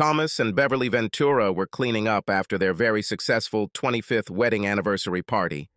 Thomas and Beverly Ventura were cleaning up after their very successful 25th wedding anniversary party.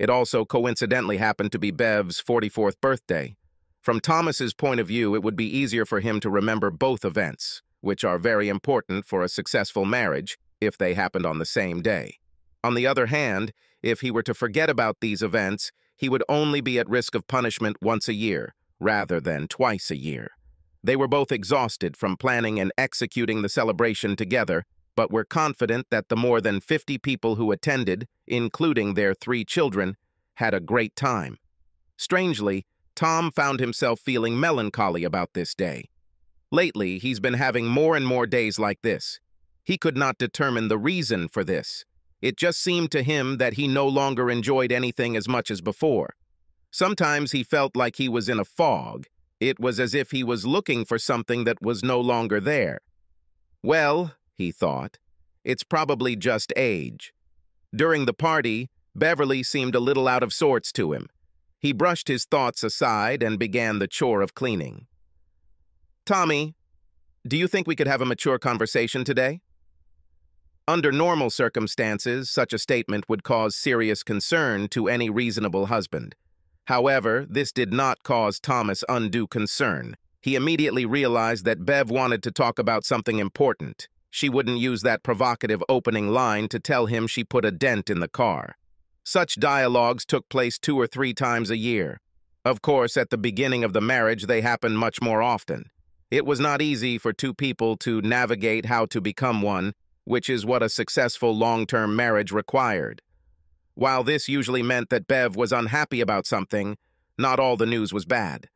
It also coincidentally happened to be Bev's 44th birthday. From Thomas's point of view, it would be easier for him to remember both events, which are very important for a successful marriage if they happened on the same day. On the other hand, if he were to forget about these events, he would only be at risk of punishment once a year, rather than twice a year. They were both exhausted from planning and executing the celebration together, but were confident that the more than 50 people who attended, including their 3 children, had a great time. Strangely, Tom found himself feeling melancholy about this day. Lately, he's been having more and more days like this. He could not determine the reason for this. It just seemed to him that he no longer enjoyed anything as much as before. Sometimes he felt like he was in a fog. It was as if he was looking for something that was no longer there. Well, he thought, it's probably just age. During the party, Beverly seemed a little out of sorts to him. He brushed his thoughts aside and began the chore of cleaning. Tommy, do you think we could have a mature conversation today? Under normal circumstances, such a statement would cause serious concern to any reasonable husband. However, this did not cause Thomas undue concern. He immediately realized that Bev wanted to talk about something important. She wouldn't use that provocative opening line to tell him she put a dent in the car. Such dialogues took place 2 or 3 times a year. Of course, at the beginning of the marriage, they happened much more often. It was not easy for 2 people to navigate how to become one, which is what a successful long-term marriage required. While this usually meant that Bev was unhappy about something, not all the news was bad.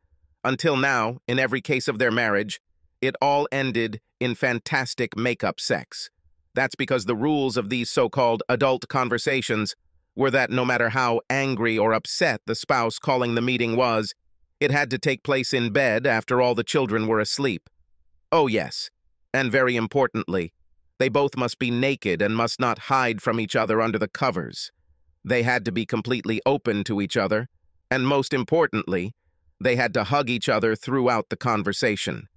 Until now, in every case of their marriage, it all ended in fantastic make-up sex. That's because the rules of these so-called adult conversations were that no matter how angry or upset the spouse calling the meeting was, it had to take place in bed after all the children were asleep. Oh yes, and very importantly, they both must be naked and must not hide from each other under the covers. They had to be completely open to each other, and most importantly, they had to hug each other throughout the conversation.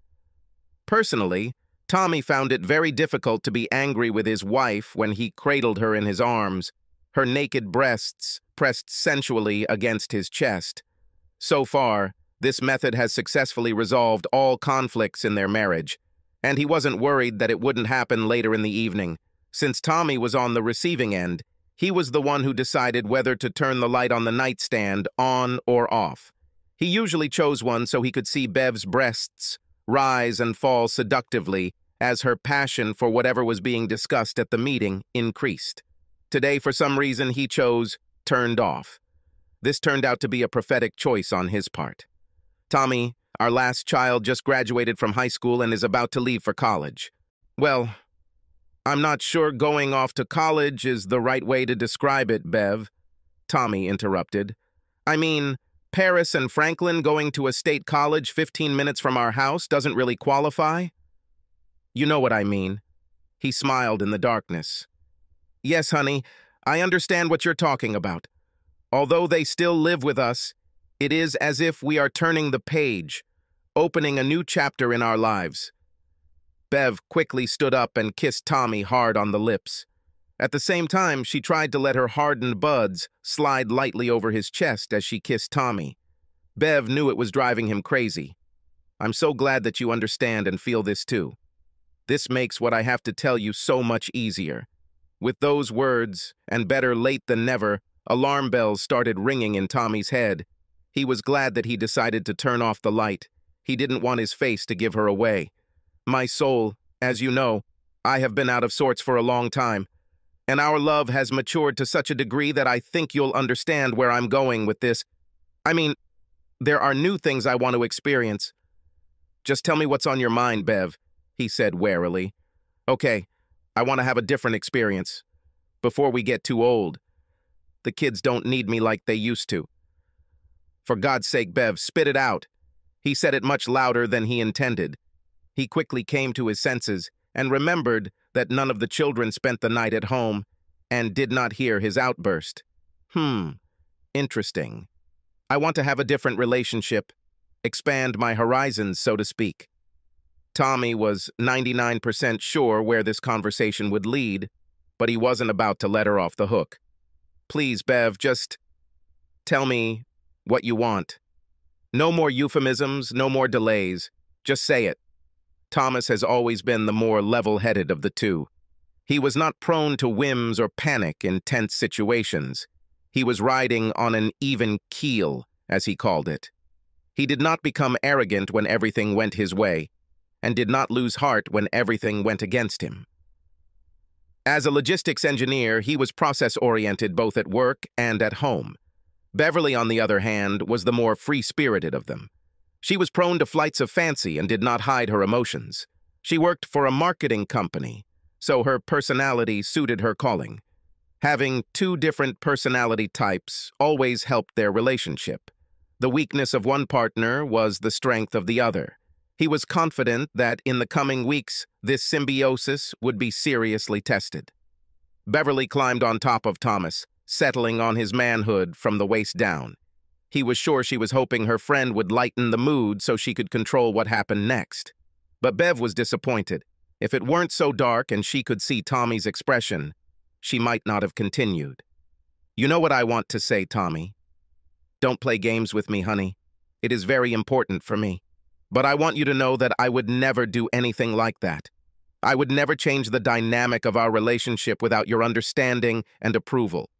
Personally, Tommy found it very difficult to be angry with his wife when he cradled her in his arms, her naked breasts pressed sensually against his chest. So far, this method has successfully resolved all conflicts in their marriage, and he wasn't worried that it wouldn't happen later in the evening. Since Tommy was on the receiving end, he was the one who decided whether to turn the light on the nightstand on or off. He usually chose one so he could see Bev's breasts rise and fall seductively as her passion for whatever was being discussed at the meeting increased. Today, for some reason, he chose turned off. This turned out to be a prophetic choice on his part. Tommy, our last child, just graduated from high school and is about to leave for college. Well, I'm not sure going off to college is the right way to describe it, Bev, Tommy interrupted. I mean, Paris and Franklin going to a state college 15 minutes from our house doesn't really qualify. You know what I mean. He smiled in the darkness. Yes, honey, I understand what you're talking about. Although they still live with us, it is as if we are turning the page, opening a new chapter in our lives. Bev quickly stood up and kissed Tommy hard on the lips. At the same time, she tried to let her hardened buds slide lightly over his chest as she kissed Tommy. Bev knew it was driving him crazy. I'm so glad that you understand and feel this too. This makes what I have to tell you so much easier. With those words, and better late than never, alarm bells started ringing in Tommy's head. He was glad that he decided to turn off the light. He didn't want his face to give her away. My soul, as you know, I have been out of sorts for a long time, and our love has matured to such a degree that I think you'll understand where I'm going with this. I mean, there are new things I want to experience. Just tell me what's on your mind, Bev, he said warily. Okay, I want to have a different experience before we get too old. The kids don't need me like they used to. For God's sake, Bev, spit it out. He said it much louder than he intended. He quickly came to his senses and remembered that none of the children spent the night at home and did not hear his outburst. Interesting. I want to have a different relationship, expand my horizons, so to speak. Tommy was 99% sure where this conversation would lead, but he wasn't about to let her off the hook. Please, Bev, just tell me what you want. No more euphemisms, no more delays. Just say it. Thomas has always been the more level-headed of the two. He was not prone to whims or panic in tense situations. He was riding on an even keel, as he called it. He did not become arrogant when everything went his way, and did not lose heart when everything went against him. As a logistics engineer, he was process-oriented both at work and at home. Beverly, on the other hand, was the more free-spirited of them. She was prone to flights of fancy and did not hide her emotions. She worked for a marketing company, so her personality suited her calling. Having two different personality types always helped their relationship. The weakness of one partner was the strength of the other. He was confident that in the coming weeks, this symbiosis would be seriously tested. Beverly climbed on top of Thomas, settling on his manhood from the waist down. He was sure she was hoping her friend would lighten the mood so she could control what happened next. But Bev was disappointed. If it weren't so dark and she could see Tommy's expression, she might not have continued. You know what I want to say, Tommy? Don't play games with me, honey. It is very important for me. But I want you to know that I would never do anything like that. I would never change the dynamic of our relationship without your understanding and approval.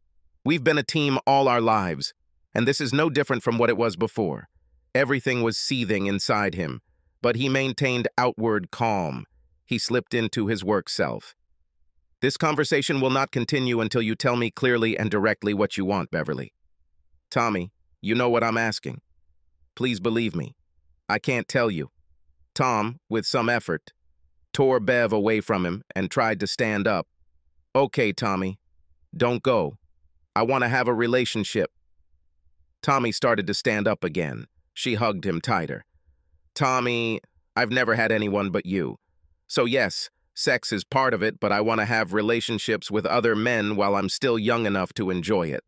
We've been a team all our lives, and this is no different from what it was before. Everything was seething inside him, but he maintained outward calm. He slipped into his work self. This conversation will not continue until you tell me clearly and directly what you want, Beverly. Tommy, you know what I'm asking. Please believe me. I can't tell you. Tom, with some effort, tore Bev away from him and tried to stand up. Okay, Tommy, don't go. I want to have a relationship. Tommy started to stand up again. She hugged him tighter. Tommy, I've never had anyone but you. So yes, sex is part of it, but I want to have relationships with other men while I'm still young enough to enjoy it.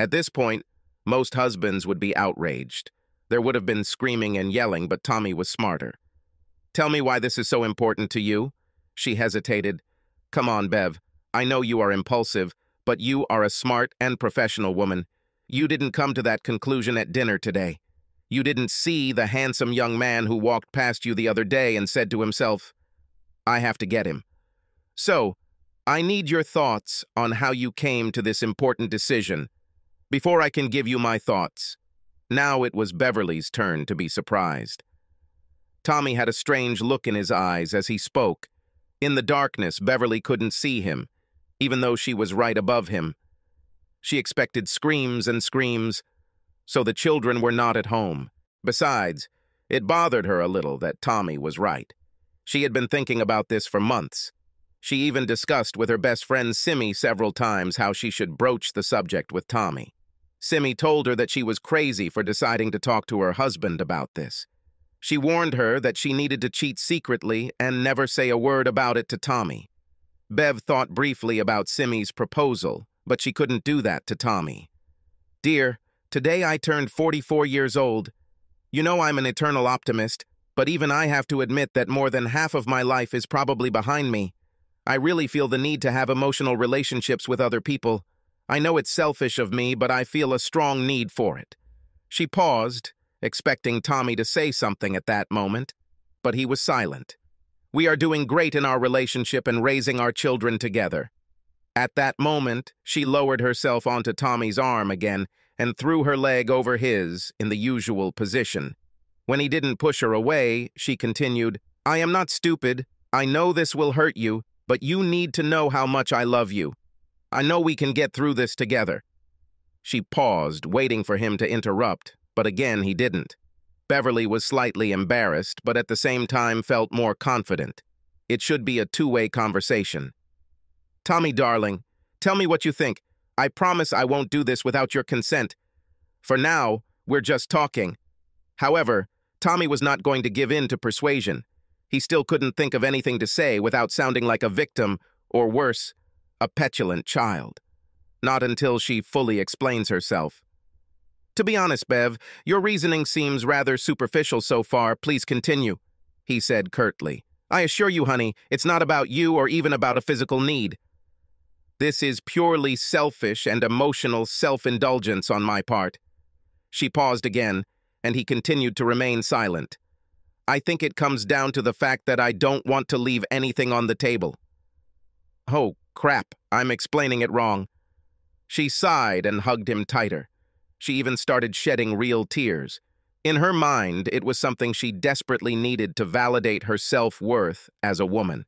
At this point, most husbands would be outraged. There would have been screaming and yelling, but Tommy was smarter. Tell me why this is so important to you? She hesitated. Come on, Bev. I know you are impulsive, but you are a smart and professional woman. You didn't come to that conclusion at dinner today. You didn't see the handsome young man who walked past you the other day and said to himself, I have to get him. So, I need your thoughts on how you came to this important decision. Before I can give you my thoughts. Now it was Beverly's turn to be surprised. Tommy had a strange look in his eyes as he spoke. In the darkness, Beverly couldn't see him, even though she was right above him. She expected screams and screams, so the children were not at home. Besides, it bothered her a little that Tommy was right. She had been thinking about this for months. She even discussed with her best friend Simmy several times how she should broach the subject with Tommy. Simmy told her that she was crazy for deciding to talk to her husband about this. She warned her that she needed to cheat secretly and never say a word about it to Tommy. Bev thought briefly about Simmy's proposal, but she couldn't do that to Tommy. Dear, today I turned 44 years old. You know I'm an eternal optimist, but even I have to admit that more than half of my life is probably behind me. I really feel the need to have emotional relationships with other people. I know it's selfish of me, but I feel a strong need for it. She paused, expecting Tommy to say something at that moment, but he was silent. We are doing great in our relationship and raising our children together. At that moment, she lowered herself onto Tommy's arm again and threw her leg over his in the usual position. When he didn't push her away, she continued, I am not stupid. I know this will hurt you, but you need to know how much I love you. I know we can get through this together. She paused, waiting for him to interrupt, but again he didn't. Beverly was slightly embarrassed, but at the same time felt more confident. It should be a two-way conversation. Tommy, darling, tell me what you think. I promise I won't do this without your consent. For now, we're just talking. However, Tommy was not going to give in to persuasion. He still couldn't think of anything to say without sounding like a victim, or worse, a petulant child. Not until she fully explains herself. To be honest, Bev, your reasoning seems rather superficial so far. Please continue. he said curtly. I assure you, honey, it's not about you or even about a physical need. This is purely selfish and emotional self-indulgence on my part. She paused again, and he continued to remain silent. I think it comes down to the fact that I don't want to leave anything on the table. Oh, crap, I'm explaining it wrong. She sighed and hugged him tighter. She even started shedding real tears. In her mind, it was something she desperately needed to validate her self-worth as a woman.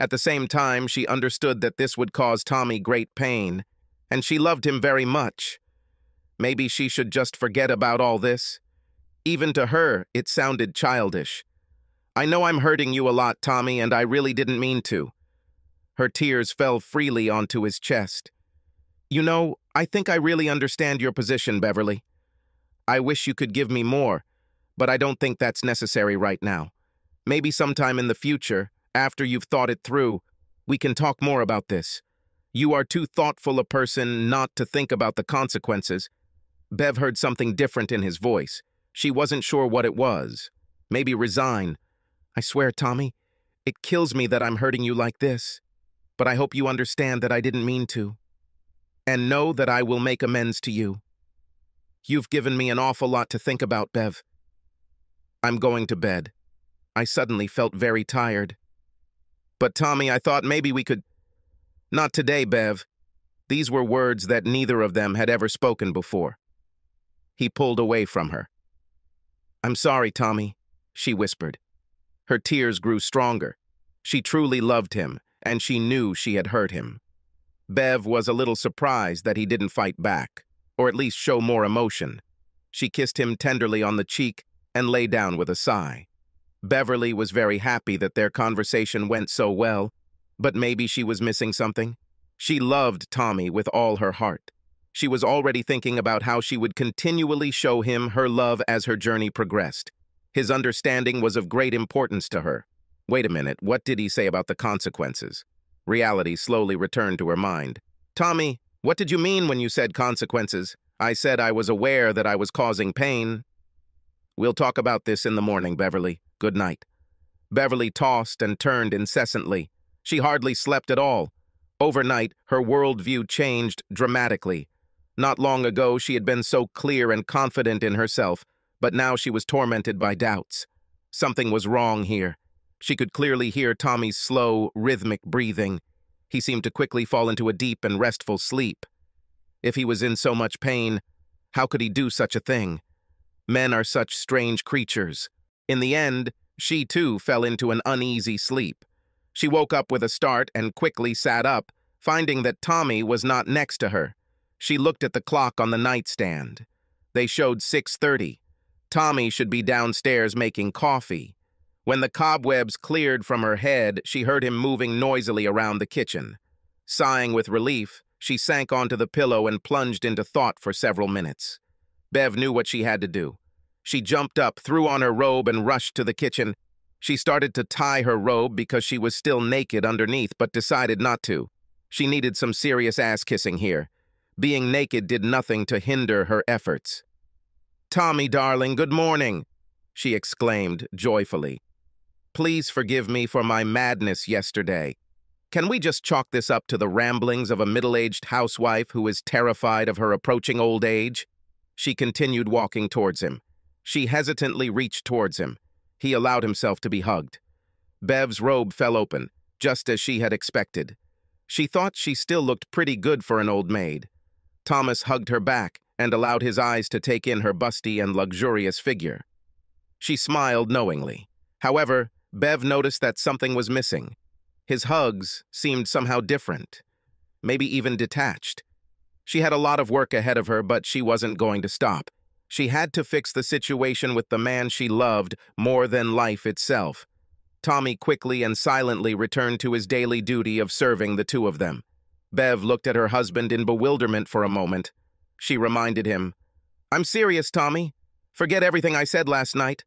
At the same time, she understood that this would cause Tommy great pain, and she loved him very much. Maybe she should just forget about all this. Even to her, it sounded childish. I know I'm hurting you a lot, Tommy, and I really didn't mean to. Her tears fell freely onto his chest. You know, I think I really understand your position, Beverly. I wish you could give me more, but I don't think that's necessary right now. Maybe sometime in the future, after you've thought it through, we can talk more about this. You are too thoughtful a person not to think about the consequences. Bev heard something different in his voice. She wasn't sure what it was. Maybe resign. I swear, Tommy, it kills me that I'm hurting you like this, but I hope you understand that I didn't mean to. And know that I will make amends to you. You've given me an awful lot to think about, Bev. I'm going to bed. I suddenly felt very tired. But Tommy, I thought maybe we could... Not today, Bev. These were words that neither of them had ever spoken before. He pulled away from her. I'm sorry, Tommy, she whispered. Her tears grew stronger. She truly loved him, and she knew she had hurt him. Bev was a little surprised that he didn't fight back, or at least show more emotion. She kissed him tenderly on the cheek and lay down with a sigh. Beverly was very happy that their conversation went so well, but maybe she was missing something. She loved Tommy with all her heart. She was already thinking about how she would continually show him her love as her journey progressed. His understanding was of great importance to her. Wait a minute, what did he say about the consequences? Reality slowly returned to her mind. Tommy, what did you mean when you said consequences? I said I was aware that I was causing pain. We'll talk about this in the morning, Beverly. Good night. Beverly tossed and turned incessantly. She hardly slept at all. Overnight, her worldview changed dramatically. Not long ago, she had been so clear and confident in herself, but now she was tormented by doubts. Something was wrong here. She could clearly hear Tommy's slow, rhythmic breathing. He seemed to quickly fall into a deep and restful sleep. If he was in so much pain, how could he do such a thing? Men are such strange creatures. In the end, she too fell into an uneasy sleep. She woke up with a start and quickly sat up, finding that Tommy was not next to her. She looked at the clock on the nightstand. They showed 6:30. Tommy should be downstairs making coffee. When the cobwebs cleared from her head, she heard him moving noisily around the kitchen. Sighing with relief, she sank onto the pillow and plunged into thought for several minutes. Bev knew what she had to do. She jumped up, threw on her robe, and rushed to the kitchen. She started to tie her robe because she was still naked underneath, but decided not to. She needed some serious ass-kissing here. Being naked did nothing to hinder her efforts. "Tommy, darling, good morning," she exclaimed joyfully. Please forgive me for my madness yesterday. Can we just chalk this up to the ramblings of a middle-aged housewife who is terrified of her approaching old age? She continued walking towards him. She hesitantly reached towards him. He allowed himself to be hugged. Bev's robe fell open, just as she had expected. She thought she still looked pretty good for an old maid. Thomas hugged her back and allowed his eyes to take in her busty and luxurious figure. She smiled knowingly. However, Bev noticed that something was missing. His hugs seemed somehow different, maybe even detached. She had a lot of work ahead of her, but she wasn't going to stop. She had to fix the situation with the man she loved more than life itself. Tommy quickly and silently returned to his daily duty of serving the two of them. Bev looked at her husband in bewilderment for a moment. She reminded him, "I'm serious, Tommy. Forget everything I said last night.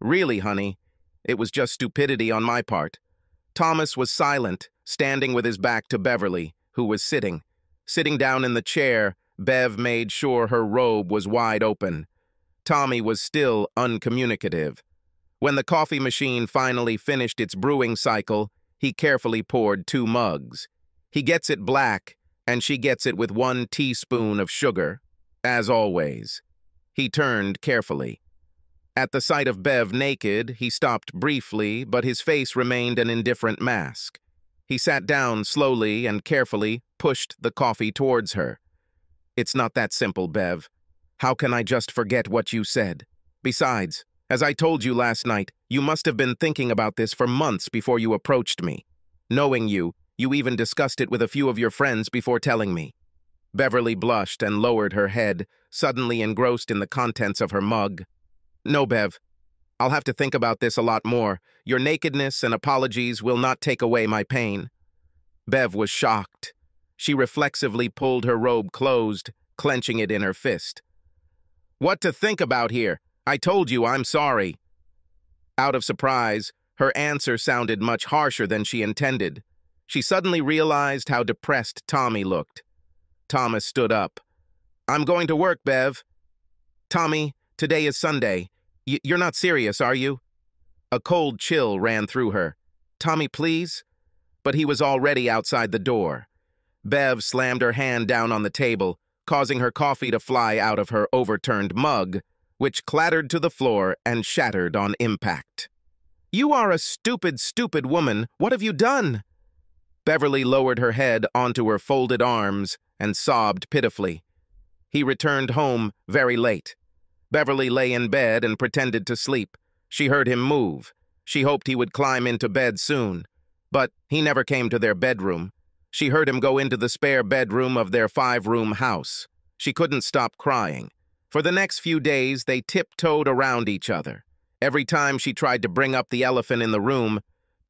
Really, honey. It was just stupidity on my part." Thomas was silent, standing with his back to Beverly, who was sitting. Sitting down in the chair, Bev made sure her robe was wide open. Tommy was still uncommunicative. When the coffee machine finally finished its brewing cycle, he carefully poured 2 mugs. He gets it black, and she gets it with 1 teaspoon of sugar, as always. He turned carefully. At the sight of Bev naked, he stopped briefly, but his face remained an indifferent mask. He sat down slowly and carefully pushed the coffee towards her. "It's not that simple, Bev. How can I just forget what you said? Besides, as I told you last night, you must have been thinking about this for months before you approached me. Knowing you, you even discussed it with a few of your friends before telling me." Beverly blushed and lowered her head, suddenly engrossed in the contents of her mug. "No, Bev. I'll have to think about this a lot more. Your nakedness and apologies will not take away my pain." Bev was shocked. She reflexively pulled her robe closed, clenching it in her fist. "What to think about here? I told you I'm sorry." Out of surprise, her answer sounded much harsher than she intended. She suddenly realized how depressed Tommy looked. Thomas stood up. "I'm going to work, Bev." "Tommy, today is Sunday. You're not serious, are you?" A cold chill ran through her. "Tommy, please?" But he was already outside the door. Bev slammed her hand down on the table, causing her coffee to fly out of her overturned mug, which clattered to the floor and shattered on impact. "You are a stupid, stupid woman. What have you done?" Beverly lowered her head onto her folded arms and sobbed pitifully. He returned home very late. Beverly lay in bed and pretended to sleep. She heard him move. She hoped he would climb into bed soon, but he never came to their bedroom. She heard him go into the spare bedroom of their 5-room house. She couldn't stop crying. For the next few days, they tiptoed around each other. Every time she tried to bring up the elephant in the room,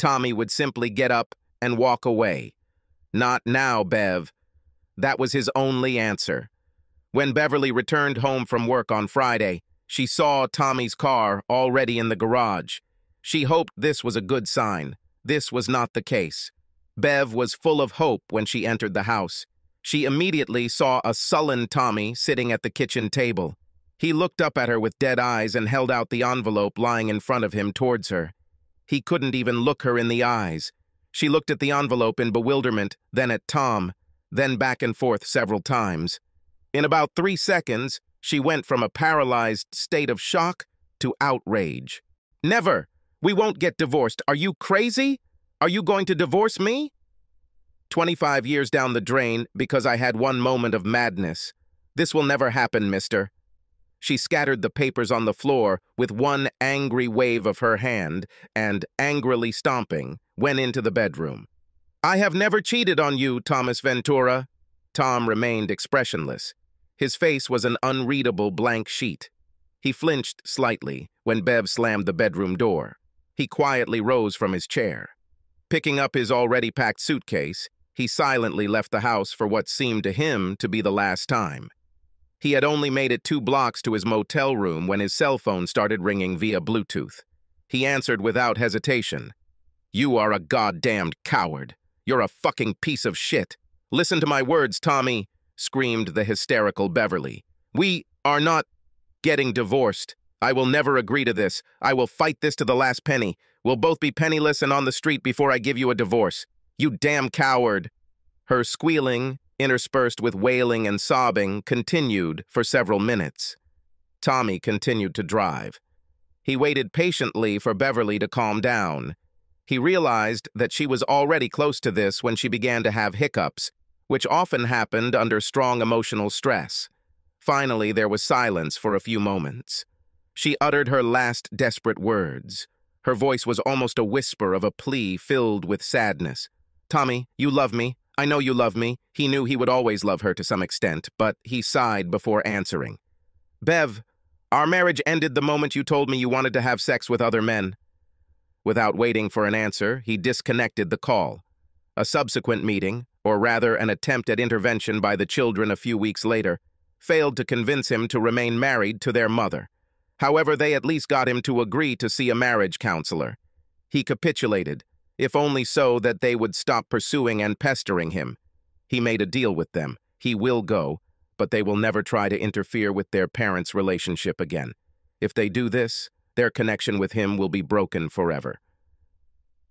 Tommy would simply get up and walk away. "Not now, Bev." That was his only answer. When Beverly returned home from work on Friday, she saw Tommy's car already in the garage. She hoped this was a good sign. This was not the case. Bev was full of hope when she entered the house. She immediately saw a sullen Tommy sitting at the kitchen table. He looked up at her with dead eyes and held out the envelope lying in front of him towards her. He couldn't even look her in the eyes. She looked at the envelope in bewilderment, then at Tom, then back and forth several times. In about 3 seconds, she went from a paralyzed state of shock to outrage. "Never! We won't get divorced. Are you crazy? Are you going to divorce me? 25 years down the drain because I had one moment of madness. This will never happen, mister." She scattered the papers on the floor with one angry wave of her hand and, angrily stomping, went into the bedroom. "I have never cheated on you, Thomas Ventura." Tom remained expressionless. His face was an unreadable blank sheet. He flinched slightly when Bev slammed the bedroom door. He quietly rose from his chair. Picking up his already packed suitcase, he silently left the house for what seemed to him to be the last time. He had only made it 2 blocks to his motel room when his cell phone started ringing via Bluetooth. He answered without hesitation. "You are a goddamned coward. You're a fucking piece of shit. Listen to my words, Tommy," screamed the hysterical Beverly. "We are not getting divorced. I will never agree to this. I will fight this to the last penny. We'll both be penniless and on the street before I give you a divorce. You damn coward." Her squealing, interspersed with wailing and sobbing, continued for several minutes. Tommy continued to drive. He waited patiently for Beverly to calm down. He realized that she was already close to this when she began to have hiccups, which often happened under strong emotional stress. Finally, there was silence for a few moments. She uttered her last desperate words. Her voice was almost a whisper of a plea filled with sadness. "Tommy, you love me. I know you love me." He knew he would always love her to some extent, but he sighed before answering. "Bev, our marriage ended the moment you told me you wanted to have sex with other men." Without waiting for an answer, he disconnected the call. A subsequent meeting, or rather an attempt at intervention by the children a few weeks later, failed to convince him to remain married to their mother. However, they at least got him to agree to see a marriage counselor. He capitulated, if only so that they would stop pursuing and pestering him. He made a deal with them. He will go, but they will never try to interfere with their parents' relationship again. If they do this, their connection with him will be broken forever.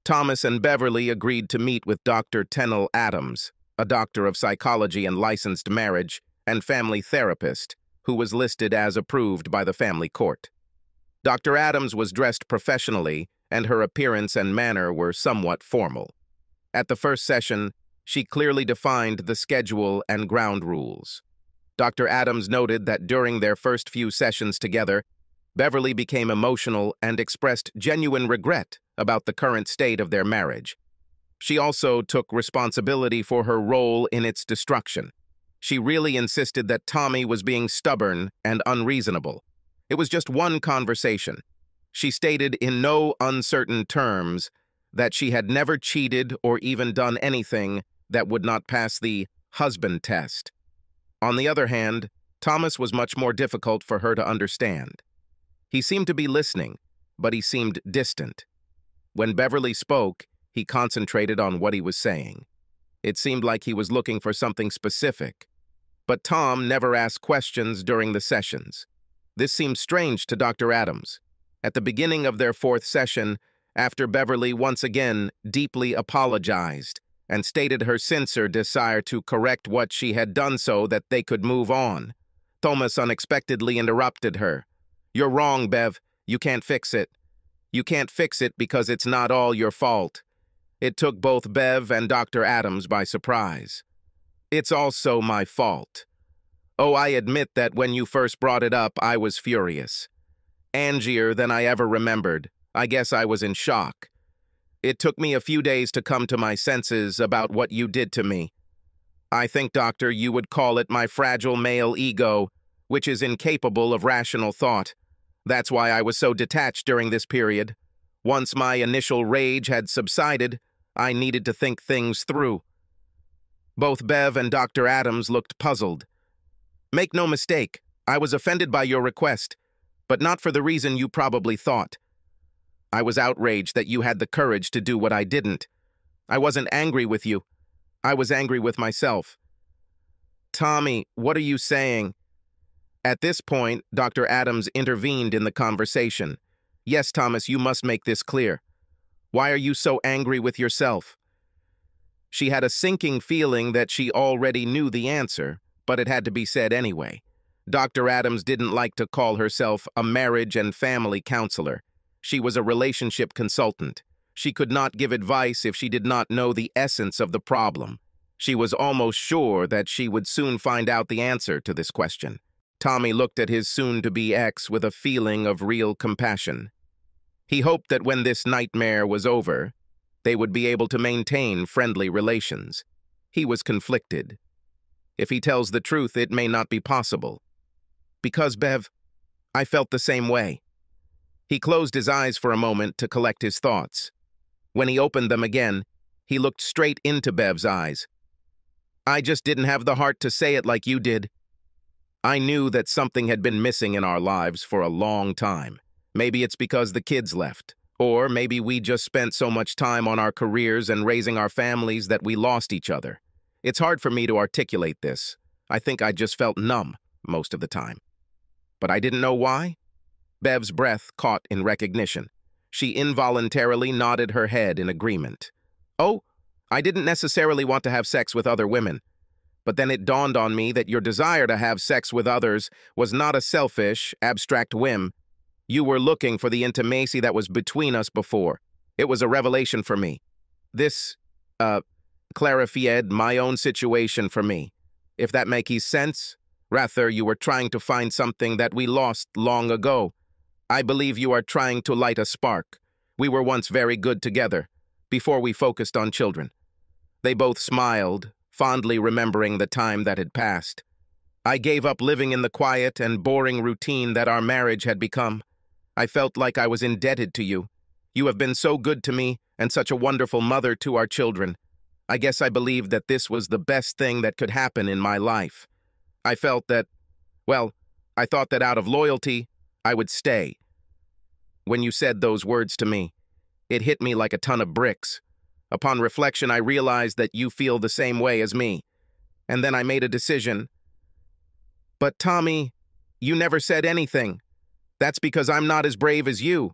Thomas and Beverly agreed to meet with Dr. Tennell Adams, a doctor of psychology and licensed marriage and family therapist, who was listed as approved by the family court. Dr. Adams was dressed professionally, and her appearance and manner were somewhat formal. At the first session, she clearly defined the schedule and ground rules. Dr. Adams noted that during their first few sessions together, Beverly became emotional and expressed genuine regret about the current state of their marriage. She also took responsibility for her role in its destruction. She really insisted that Tommy was being stubborn and unreasonable. It was just one conversation. She stated in no uncertain terms that she had never cheated or even done anything that would not pass the husband test. On the other hand, Thomas was much more difficult for her to understand. He seemed to be listening, but he seemed distant. When Beverly spoke, he concentrated on what he was saying. It seemed like he was looking for something specific, but Tom never asked questions during the sessions. This seemed strange to Dr. Adams. At the beginning of their fourth session, after Beverly once again deeply apologized and stated her sincere desire to correct what she had done so that they could move on, Thomas unexpectedly interrupted her. "You're wrong, Bev. You can't fix it. You can't fix it because it's not all your fault." It took both Bev and Dr. Adams by surprise. "It's also my fault. Oh, I admit that when you first brought it up, I was furious. Angrier than I ever remembered. I guess I was in shock. It took me a few days to come to my senses about what you did to me. I think, Doctor, you would call it my fragile male ego, which is incapable of rational thought. That's why I was so detached during this period. Once my initial rage had subsided, I needed to think things through." Both Bev and Dr. Adams looked puzzled. "Make no mistake, I was offended by your request, but not for the reason you probably thought. I was outraged that you had the courage to do what I didn't. I wasn't angry with you. I was angry with myself." "Tommy, what are you saying?" At this point, Dr. Adams intervened in the conversation. "Yes, Thomas, you must make this clear. Why are you so angry with yourself?" She had a sinking feeling that she already knew the answer, but it had to be said anyway. Dr. Adams didn't like to call herself a marriage and family counselor. She was a relationship consultant. She could not give advice if she did not know the essence of the problem. She was almost sure that she would soon find out the answer to this question. Tommy looked at his soon-to-be ex with a feeling of real compassion. He hoped that when this nightmare was over, they would be able to maintain friendly relations. He was conflicted. If he tells the truth, it may not be possible. "Because, Bev, I felt the same way." He closed his eyes for a moment to collect his thoughts. When he opened them again, he looked straight into Bev's eyes. "I just didn't have the heart to say it like you did. I knew that something had been missing in our lives for a long time. Maybe it's because the kids left, or maybe we just spent so much time on our careers and raising our families that we lost each other. It's hard for me to articulate this. I think I just felt numb most of the time. But I didn't know why." Bev's breath caught in recognition. She involuntarily nodded her head in agreement. "Oh, I didn't necessarily want to have sex with other women. But then it dawned on me that your desire to have sex with others was not a selfish, abstract whim. You were looking for the intimacy that was between us before. It was a revelation for me. This, clarified my own situation for me. If that makes sense? Rather, you were trying to find something that we lost long ago. I believe you are trying to light a spark. We were once very good together, before we focused on children." They both smiled, fondly remembering the time that had passed. "I gave up living in the quiet and boring routine that our marriage had become. I felt like I was indebted to you. You have been so good to me and such a wonderful mother to our children. I guess I believed that this was the best thing that could happen in my life. I felt that, well, I thought that out of loyalty, I would stay. When you said those words to me, it hit me like a ton of bricks. Upon reflection, I realized that you feel the same way as me. And then I made a decision." "But Tommy, you never said anything. That's because I'm not as brave as you.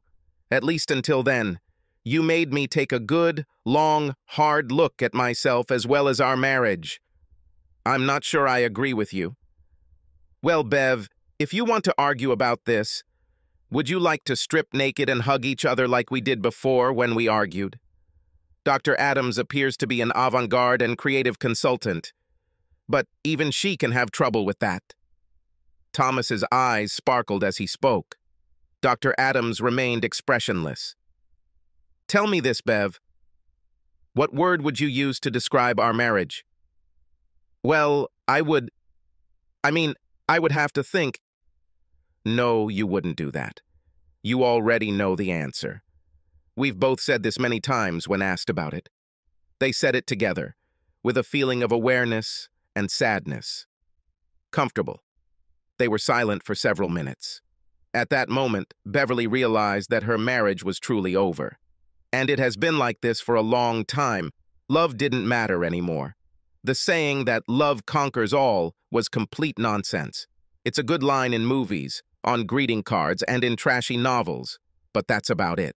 At least until then. You made me take a good, long, hard look at myself as well as our marriage. I'm not sure I agree with you. Well, Bev, if you want to argue about this, would you like to strip naked and hug each other like we did before when we argued? Dr. Adams appears to be an avant-garde and creative consultant, but even she can have trouble with that. Thomas's eyes sparkled as he spoke. Dr. Adams remained expressionless. Tell me this, Bev. What word would you use to describe our marriage? Well, I would have to think. No, you wouldn't do that. You already know the answer. We've both said this many times when asked about it. They said it together, with a feeling of awareness and sadness. Comfortable. They were silent for several minutes. At that moment, Beverly realized that her marriage was truly over. And it has been like this for a long time. Love didn't matter anymore. The saying that love conquers all was complete nonsense. It's a good line in movies, on greeting cards, and in trashy novels, but that's about it.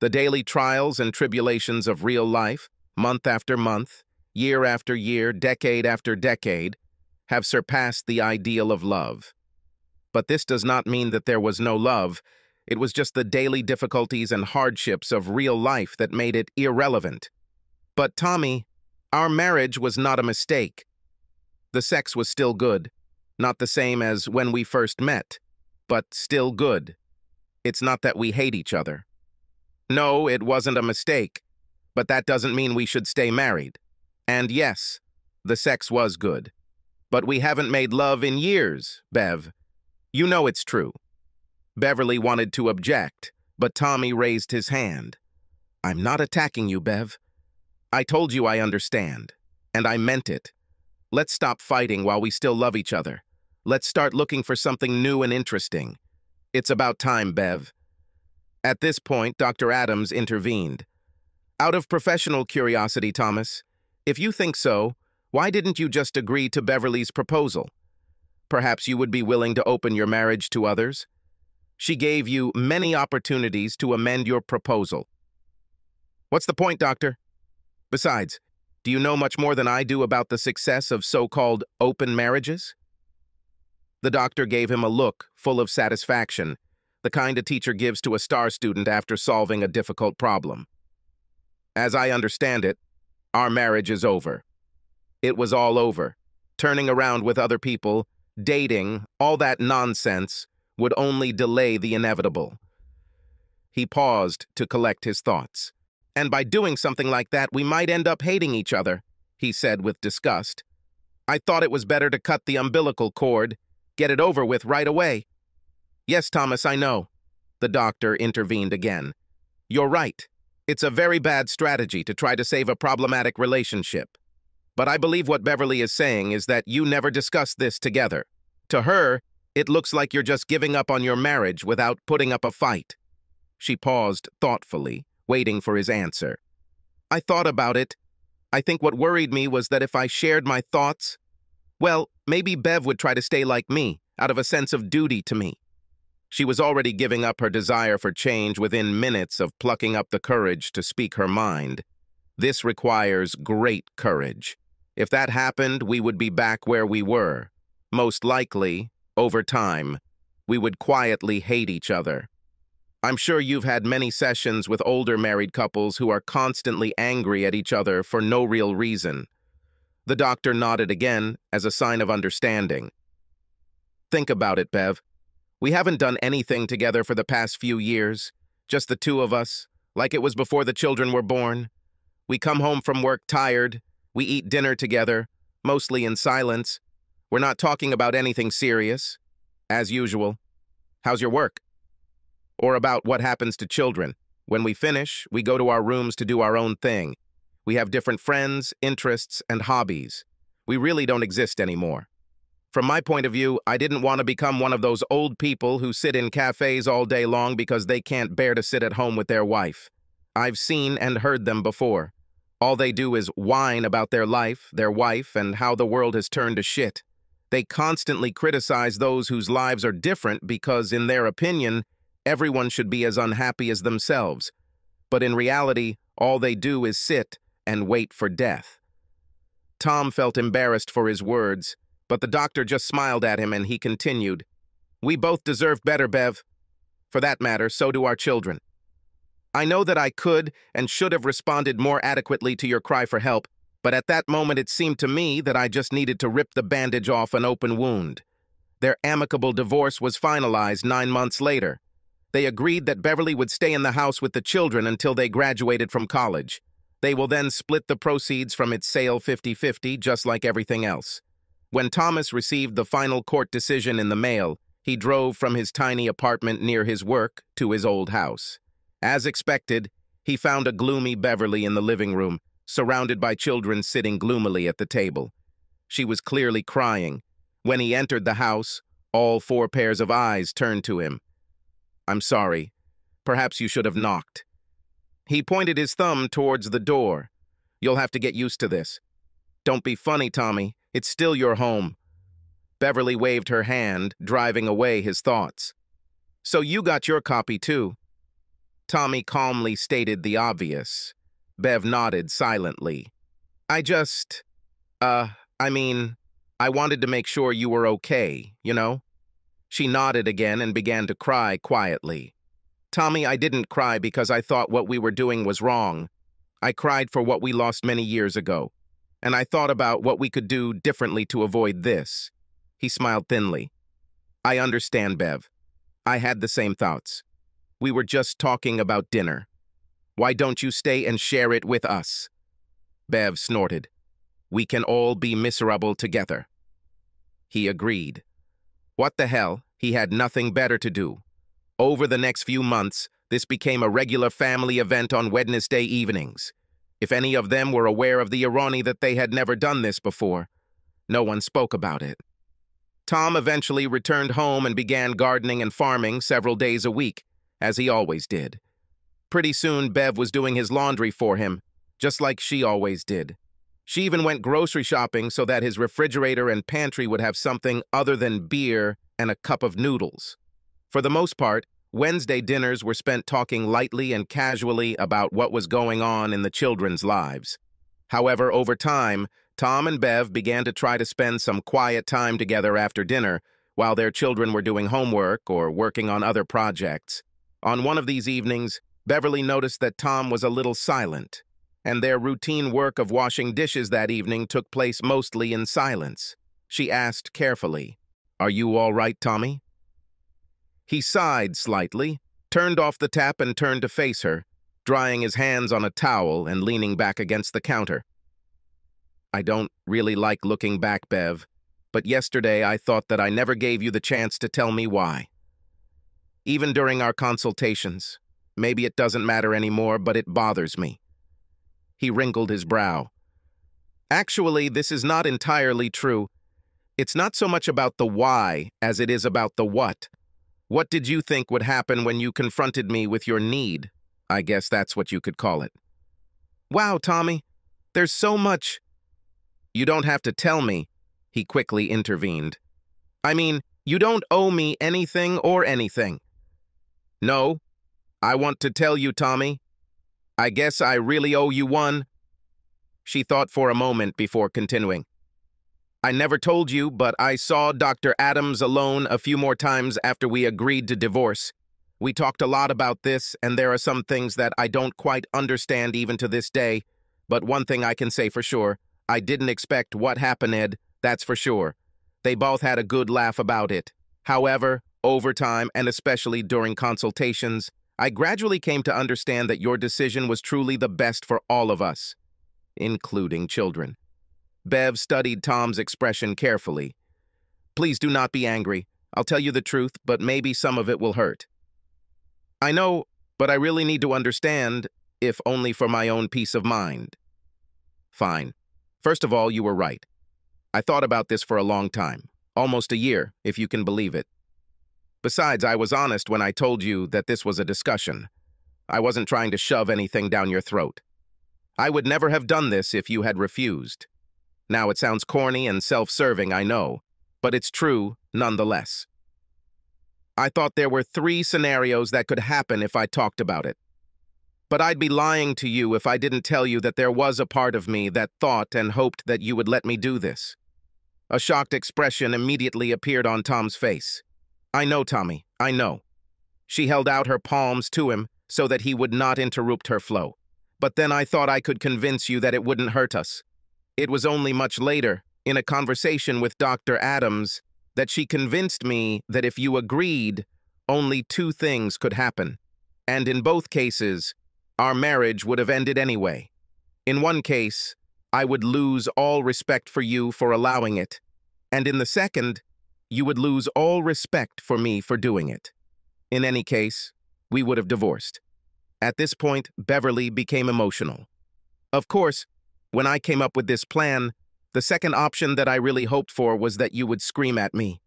The daily trials and tribulations of real life, month after month, year after year, decade after decade, have surpassed the ideal of love. But this does not mean that there was no love. It was just the daily difficulties and hardships of real life that made it irrelevant. But Tommy, our marriage was not a mistake. The sex was still good, not the same as when we first met, but still good. It's not that we hate each other. No, it wasn't a mistake, but that doesn't mean we should stay married. And yes, the sex was good, but we haven't made love in years, Bev. You know it's true. Beverly wanted to object, but Tommy raised his hand. I'm not attacking you, Bev. I told you I understand, and I meant it. Let's stop fighting while we still love each other. Let's start looking for something new and interesting. It's about time, Bev. At this point, Dr. Adams intervened. Out of professional curiosity, Thomas, if you think so, why didn't you just agree to Beverly's proposal? Perhaps you would be willing to open your marriage to others? She gave you many opportunities to amend your proposal. What's the point, Doctor? Besides, do you know much more than I do about the success of so-called open marriages? The doctor gave him a look full of satisfaction, the kind a teacher gives to a star student after solving a difficult problem. As I understand it, our marriage is over. It was all over. Turning around with other people, dating, all that nonsense would only delay the inevitable. He paused to collect his thoughts. And by doing something like that, we might end up hating each other, he said with disgust. I thought it was better to cut the umbilical cord, get it over with right away. Yes, Thomas, I know. The doctor intervened again. You're right. It's a very bad strategy to try to save a problematic relationship. But I believe what Beverly is saying is that you never discussed this together. To her, it looks like you're just giving up on your marriage without putting up a fight. She paused thoughtfully, waiting for his answer. I thought about it. I think what worried me was that if I shared my thoughts, well, maybe Bev would try to stay like me, out of a sense of duty to me. She was already giving up her desire for change within minutes of plucking up the courage to speak her mind. This requires great courage. If that happened, we would be back where we were. Most likely, over time, we would quietly hate each other. I'm sure you've had many sessions with older married couples who are constantly angry at each other for no real reason. The doctor nodded again as a sign of understanding. Think about it, Bev. We haven't done anything together for the past few years, just the two of us, like it was before the children were born. We come home from work tired, we eat dinner together, mostly in silence. We're not talking about anything serious, as usual. How's your work? Or about what happens to children. When we finish, we go to our rooms to do our own thing. We have different friends, interests, and hobbies. We really don't exist anymore. From my point of view, I didn't want to become one of those old people who sit in cafes all day long because they can't bear to sit at home with their wife. I've seen and heard them before. All they do is whine about their life, their wife, and how the world has turned to shit. They constantly criticize those whose lives are different because, in their opinion, everyone should be as unhappy as themselves. But in reality, all they do is sit and wait for death. Tom felt embarrassed for his words, but the doctor just smiled at him and he continued, "We both deserve better, Bev. For that matter, so do our children. I know that I could and should have responded more adequately to your cry for help, but at that moment it seemed to me that I just needed to rip the bandage off an open wound." Their amicable divorce was finalized 9 months later. They agreed that Beverly would stay in the house with the children until they graduated from college. They will then split the proceeds from its sale 50-50, just like everything else. When Thomas received the final court decision in the mail, he drove from his tiny apartment near his work to his old house. As expected, he found a gloomy Beverly in the living room, surrounded by children sitting gloomily at the table. She was clearly crying. When he entered the house, all four pairs of eyes turned to him. "I'm sorry. Perhaps you should have knocked." He pointed his thumb towards the door. "You'll have to get used to this. Don't be funny, Tommy. It's still your home." Beverly waved her hand, driving away his thoughts. "So you got your copy too." Tommy calmly stated the obvious. Bev nodded silently. I wanted to make sure you were okay, you know?" She nodded again and began to cry quietly. "Tommy, I didn't cry because I thought what we were doing was wrong. I cried for what we lost many years ago, and I thought about what we could do differently to avoid this." He smiled thinly. "I understand, Bev. I had the same thoughts. We were just talking about dinner. Why don't you stay and share it with us?" Bev snorted. "We can all be miserable together." He agreed. What the hell? He had nothing better to do. Over the next few months, this became a regular family event on Wednesday evenings. If any of them were aware of the irony that they had never done this before, no one spoke about it. Tom eventually returned home and began gardening and farming several days a week, as he always did. Pretty soon, Bev was doing his laundry for him, just like she always did. She even went grocery shopping so that his refrigerator and pantry would have something other than beer and a cup of noodles. For the most part, Wednesday dinners were spent talking lightly and casually about what was going on in the children's lives. However, over time, Tom and Bev began to try to spend some quiet time together after dinner while their children were doing homework or working on other projects. On one of these evenings, Beverly noticed that Tom was a little silent, and their routine work of washing dishes that evening took place mostly in silence. She asked carefully, "Are you all right, Tommy?" He sighed slightly, turned off the tap and turned to face her, drying his hands on a towel and leaning back against the counter. "I don't really like looking back, Bev, but yesterday I thought that I never gave you the chance to tell me why. Even during our consultations, maybe it doesn't matter anymore, but it bothers me." He wrinkled his brow. "Actually, this is not entirely true. It's not so much about the why as it is about the what. What did you think would happen when you confronted me with your need? I guess that's what you could call it." "Wow, Tommy, there's so much." "You don't have to tell me," he quickly intervened. "I mean, you don't owe me anything or anything." "No, I want to tell you, Tommy. I guess I really owe you one." She thought for a moment before continuing. "I never told you, but I saw Dr. Adams alone a few more times after we agreed to divorce. We talked a lot about this, and there are some things that I don't quite understand even to this day. But one thing I can say for sure, I didn't expect what happened, Ed, that's for sure. They both had a good laugh about it. However, over time, and especially during consultations, I gradually came to understand that your decision was truly the best for all of us, including children." Bev studied Tom's expression carefully. "Please do not be angry. I'll tell you the truth, but maybe some of it will hurt." "I know, but I really need to understand, if only for my own peace of mind." "Fine. First of all, you were right. I thought about this for a long time, almost a year, if you can believe it. Besides, I was honest when I told you that this was a discussion. I wasn't trying to shove anything down your throat. I would never have done this if you had refused. Now it sounds corny and self-serving, I know, but it's true nonetheless. I thought there were three scenarios that could happen if I talked about it. But I'd be lying to you if I didn't tell you that there was a part of me that thought and hoped that you would let me do this. A shocked expression immediately appeared on Tom's face. I know, Tommy, I know. She held out her palms to him so that he would not interrupt her flow. But then I thought I could convince you that it wouldn't hurt us. It was only much later, in a conversation with Dr. Adams, that she convinced me that if you agreed, only two things could happen. And in both cases, our marriage would have ended anyway. In one case, I would lose all respect for you for allowing it. And in the second, you would lose all respect for me for doing it. In any case, we would have divorced. At this point, Beverly became emotional. Of course, when I came up with this plan, the second option that I really hoped for was that you would scream at me.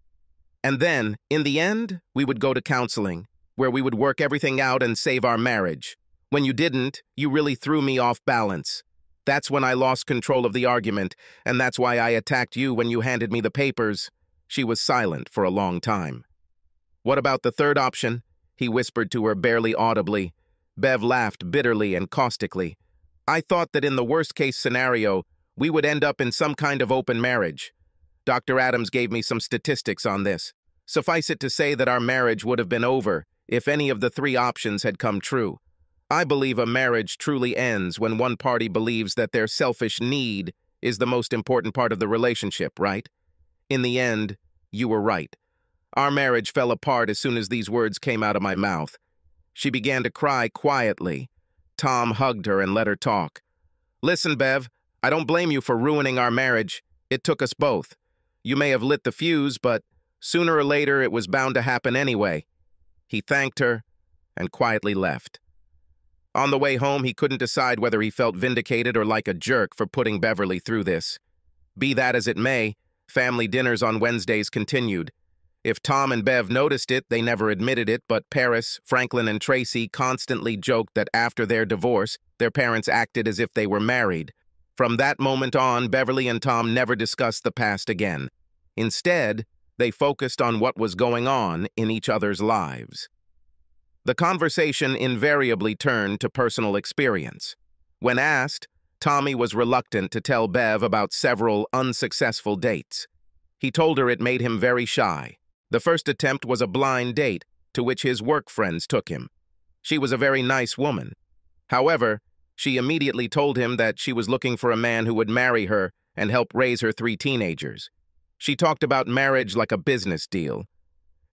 And then, in the end, we would go to counseling, where we would work everything out and save our marriage. When you didn't, you really threw me off balance. That's when I lost control of the argument, and that's why I attacked you when you handed me the papers. She was silent for a long time. What about the third option? He whispered to her barely audibly. Bev laughed bitterly and caustically. I thought that in the worst-case scenario, we would end up in some kind of open marriage. Dr. Adams gave me some statistics on this. Suffice it to say that our marriage would have been over if any of the three options had come true. I believe a marriage truly ends when one party believes that their selfish need is the most important part of the relationship, right? In the end, you were right. Our marriage fell apart as soon as these words came out of my mouth. She began to cry quietly. Tom hugged her and let her talk. Listen, Bev, I don't blame you for ruining our marriage. It took us both. You may have lit the fuse, but sooner or later it was bound to happen anyway. He thanked her and quietly left. On the way home, he couldn't decide whether he felt vindicated or like a jerk for putting Beverly through this. Be that as it may, family dinners on Wednesdays continued. If Tom and Bev noticed it, they never admitted it, but Paris, Franklin, and Tracy constantly joked that after their divorce, their parents acted as if they were married. From that moment on, Beverly and Tom never discussed the past again. Instead, they focused on what was going on in each other's lives. The conversation invariably turned to personal experience. When asked, Tommy was reluctant to tell Bev about several unsuccessful dates. He told her it made him very shy. The first attempt was a blind date, to which his work friends took him. She was a very nice woman. However, she immediately told him that she was looking for a man who would marry her and help raise her three teenagers. She talked about marriage like a business deal.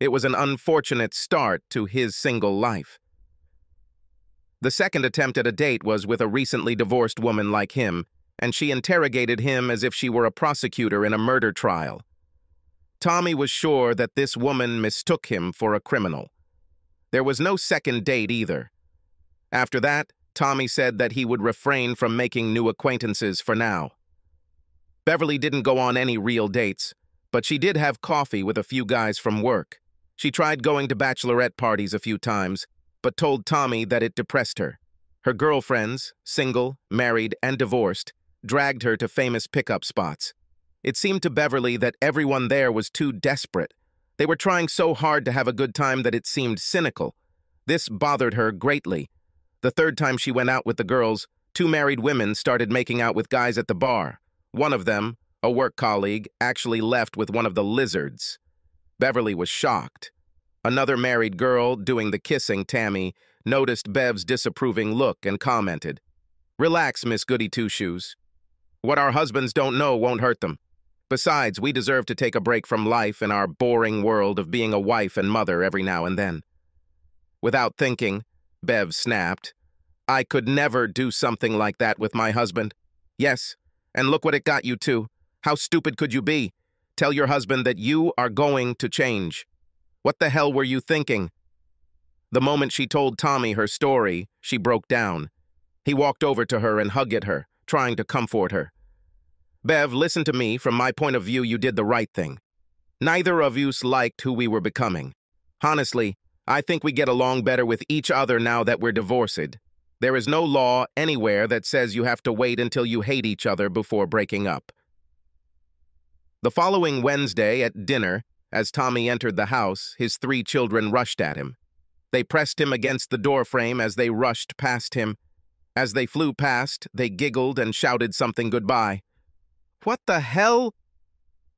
It was an unfortunate start to his single life. The second attempt at a date was with a recently divorced woman like him, and she interrogated him as if she were a prosecutor in a murder trial. Tommy was sure that this woman mistook him for a criminal. There was no second date either. After that, Tommy said that he would refrain from making new acquaintances for now. Beverly didn't go on any real dates, but she did have coffee with a few guys from work. She tried going to bachelorette parties a few times, but told Tommy that it depressed her. Her girlfriends, single, married, and divorced, dragged her to famous pickup spots. It seemed to Beverly that everyone there was too desperate. They were trying so hard to have a good time that it seemed cynical. This bothered her greatly. The third time she went out with the girls, two married women started making out with guys at the bar. One of them, a work colleague, actually left with one of the lizards. Beverly was shocked. Another married girl, doing the kissing, Tammy, noticed Bev's disapproving look and commented, "Relax, Miss Goody Two-Shoes. What our husbands don't know won't hurt them. Besides, we deserve to take a break from life in our boring world of being a wife and mother every now and then." Without thinking, Bev snapped, "I could never do something like that with my husband." "Yes, and look what it got you to. How stupid could you be? Tell your husband that you are going to change. What the hell were you thinking?" The moment she told Tommy her story, she broke down. He walked over to her and hugged her, trying to comfort her. "Bev, listen to me. From my point of view, you did the right thing. Neither of us liked who we were becoming. Honestly, I think we get along better with each other now that we're divorced. There is no law anywhere that says you have to wait until you hate each other before breaking up." The following Wednesday at dinner, as Tommy entered the house, his three children rushed at him. They pressed him against the doorframe as they rushed past him. As they flew past, they giggled and shouted something goodbye. "What the hell?"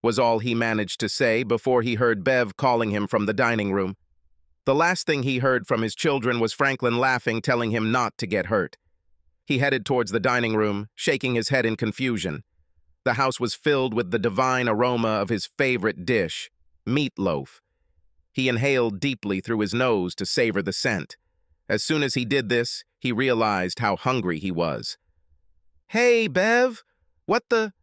was all he managed to say before he heard Bev calling him from the dining room. The last thing he heard from his children was Franklin laughing, telling him not to get hurt. He headed towards the dining room, shaking his head in confusion. The house was filled with the divine aroma of his favorite dish, meatloaf. He inhaled deeply through his nose to savor the scent. As soon as he did this, he realized how hungry he was. "Hey, Bev, what the—"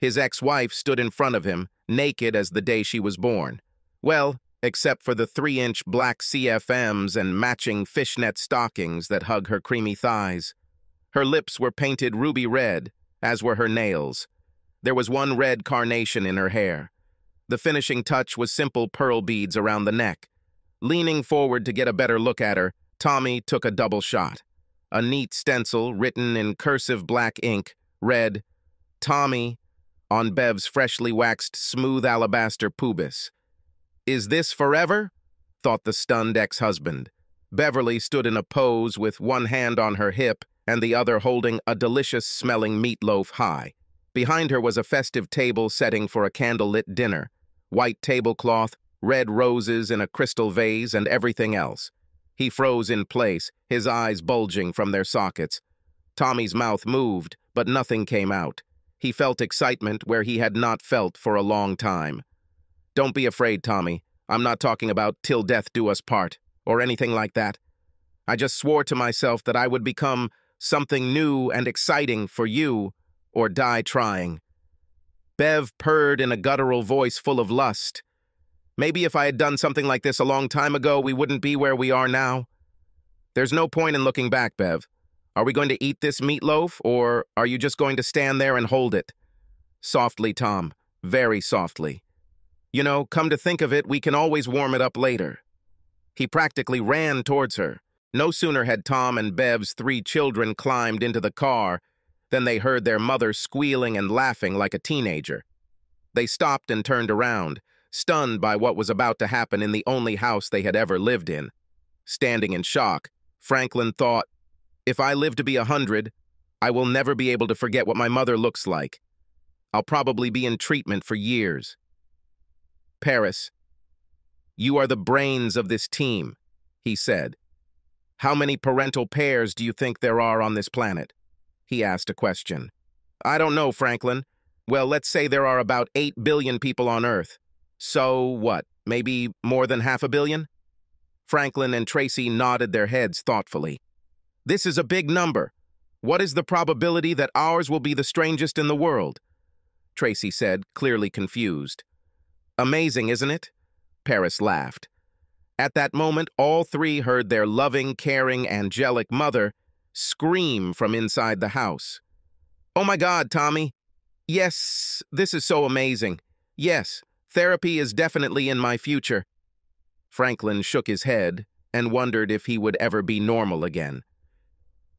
His ex-wife stood in front of him, naked as the day she was born. Well, except for the 3-inch black CFMs and matching fishnet stockings that hug her creamy thighs. Her lips were painted ruby red, as were her nails. There was one red carnation in her hair. The finishing touch was simple pearl beads around the neck. Leaning forward to get a better look at her, Tommy took a double shot. A neat stencil written in cursive black ink read, "Tommy," on Bev's freshly waxed smooth alabaster pubis. "Is this forever?" thought the stunned ex-husband. Beverly stood in a pose with one hand on her hip and the other holding a delicious-smelling meatloaf high. Behind her was a festive table setting for a candlelit dinner, white tablecloth, red roses in a crystal vase, and everything else. He froze in place, his eyes bulging from their sockets. Tommy's mouth moved, but nothing came out. He felt excitement where he had not felt for a long time. "Don't be afraid, Tommy. I'm not talking about 'till death do us part' or anything like that. I just swore to myself that I would become something new and exciting for you, or die trying." Bev purred in a guttural voice full of lust. "Maybe if I had done something like this a long time ago, we wouldn't be where we are now. There's no point in looking back, Bev. Are we going to eat this meatloaf, or are you just going to stand there and hold it?" "Softly, Tom, very softly. You know, come to think of it, we can always warm it up later." He practically ran towards her. No sooner had Tom and Bev's three children climbed into the car than they heard their mother squealing and laughing like a teenager. They stopped and turned around, stunned by what was about to happen in the only house they had ever lived in. Standing in shock, Franklin thought, "If I live to be 100, I will never be able to forget what my mother looks like. I'll probably be in treatment for years." "Paris, you are the brains of this team," he said. "How many parental pairs do you think there are on this planet?" He asked a question. "I don't know, Franklin. Well, let's say there are about 8 billion people on Earth. So what, maybe more than 500 million? Franklin and Tracy nodded their heads thoughtfully. "This is a big number. What is the probability that ours will be the strangest in the world?" Tracy said, clearly confused. "Amazing, isn't it?" Paris laughed. At that moment, all three heard their loving, caring, angelic mother scream from inside the house. "Oh my God, Tommy. Yes, this is so amazing. Yes, therapy is definitely in my future." Franklin shook his head and wondered if he would ever be normal again.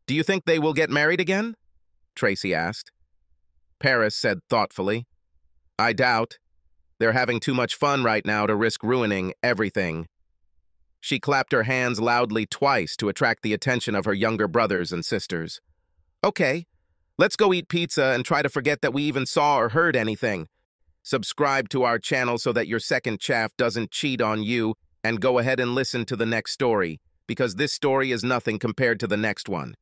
"Do you think they will get married again?" Tracy asked. Paris said thoughtfully, "I doubt. They're having too much fun right now to risk ruining everything." She clapped her hands loudly twice to attract the attention of her younger brothers and sisters. "Okay, let's go eat pizza and try to forget that we even saw or heard anything. Subscribe to our channel so that your second chaff doesn't cheat on you, and go ahead and listen to the next story, because this story is nothing compared to the next one."